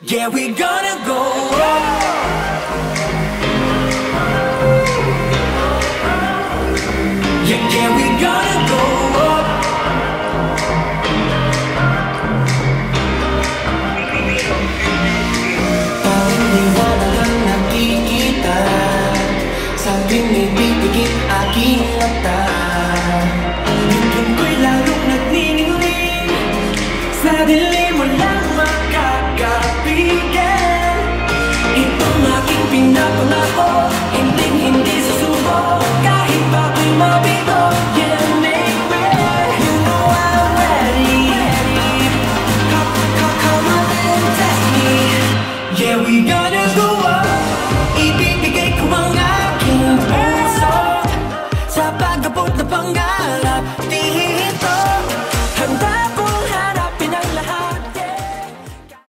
Yeah, we gonna go up. Yeah, we gonna go up. Paniwala na kita sa pinig bibigin aking mata. Hintun ko'y lalong nagniningning sa dilim mo lang makakapigil. Itong aking pinapangako, hinding-hindi susuko kahit pa ko'y mabigo. Yeah, we gotta go up. Ibibigay ko ang aking puso sa pag-abot na pangarap.